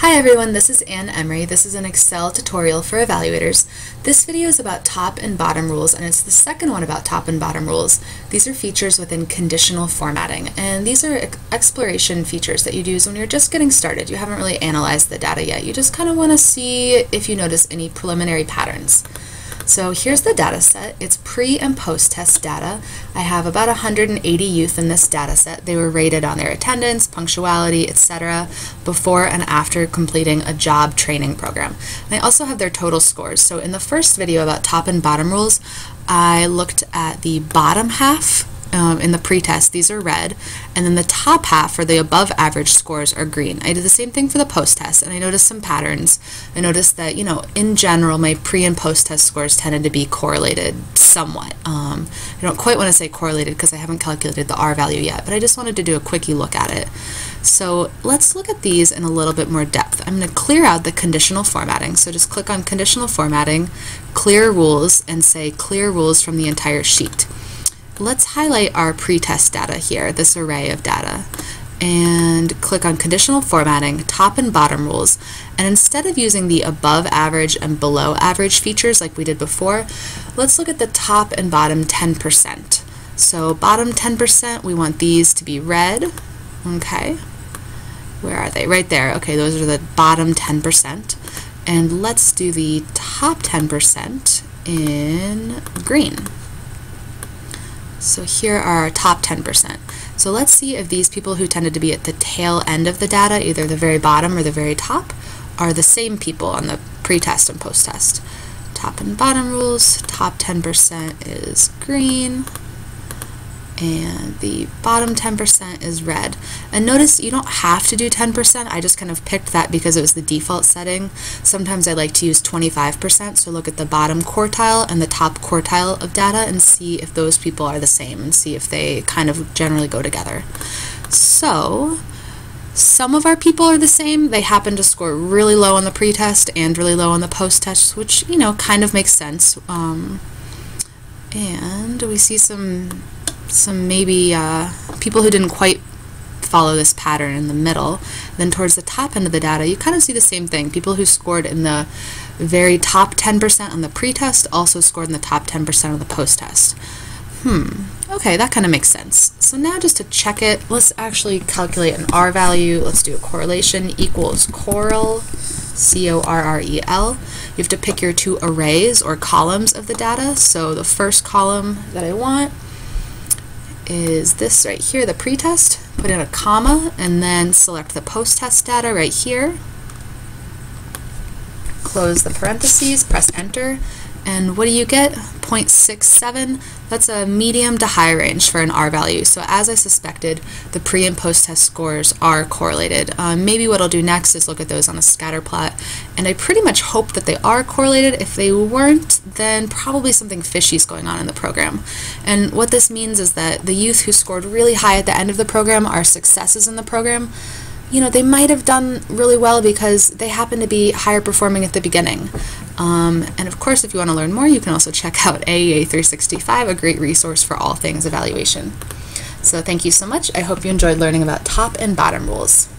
Hi everyone, this is Ann Emery. This is an Excel tutorial for evaluators. This video is about top and bottom rules, and it's the second one about top and bottom rules. These are features within conditional formatting, and these are exploration features that you'd use when you're just getting started. You haven't really analyzed the data yet. You just kind of want to see if you notice any preliminary patterns. So here's the data set. It's pre and post test data. I have about 180 youth in this data set. They were rated on their attendance, punctuality, etc. before and after completing a job training program. And I also have their total scores. So in the first video about top and bottom rules, I looked at the bottom half in the pretest. These are red, and then the top half or the above average scores are green. I did the same thing for the post test, and I noticed some patterns. I noticed that, you know, in general my pre and post test scores tended to be correlated somewhat. I don't quite want to say correlated because I haven't calculated the R value yet, but I just wanted to do a quickie look at it. So let's look at these in a little bit more depth. I'm going to clear out the conditional formatting, so just click on conditional formatting, clear rules, and say clear rules from the entire sheet. Let's highlight our pretest data here, this array of data, and click on conditional formatting, top and bottom rules. And instead of using the above average and below average features like we did before, let's look at the top and bottom 10%. So bottom 10%, we want these to be red. Okay, where are they? Right there. Okay, those are the bottom 10%. And let's do the top 10% in green. So here are our top 10%. So let's see if these people who tended to be at the tail end of the data, either the very bottom or the very top, are the same people on the pretest and post-test. Top and bottom rules, top 10% is green, and the bottom 10% is red. And notice you don't have to do 10%. I just kind of picked that because it was the default setting. Sometimes I like to use 25%, so look at the bottom quartile and the top quartile of data and see if those people are the same and see if they kind of generally go together. So some of our people are the same. They happen to score really low on the pretest and really low on the post-test, which, you know, kind of makes sense. And we see some maybe people who didn't quite follow this pattern in the middle. Then towards the top end of the data, you kind of see the same thing. People who scored in the very top 10% on the pretest also scored in the top 10% on the post-test. Okay, that kind of makes sense. So now just to check it, let's actually calculate an R value. Let's do a correlation equals correl, C-O-R-R-E-L. You have to pick your two arrays or columns of the data. So the first column that I want is this right here, the pretest. Put in a comma and then select the post-test data right here. Close the parentheses, press enter, and what do you get? 0.67. That's a medium to high range for an R value. So as I suspected, the pre and post-test scores are correlated. Maybe what I'll do next is look at those on a scatter plot, and I pretty much hope that they are correlated. If they weren't, then probably something fishy is going on in the program. And what this means is that the youth who scored really high at the end of the program are successes in the program. You know, they might have done really well because they happen to be higher performing at the beginning. And of course, if you want to learn more, you can also check out AEA 365, a great resource for all things evaluation. So thank you so much. I hope you enjoyed learning about top and bottom rules.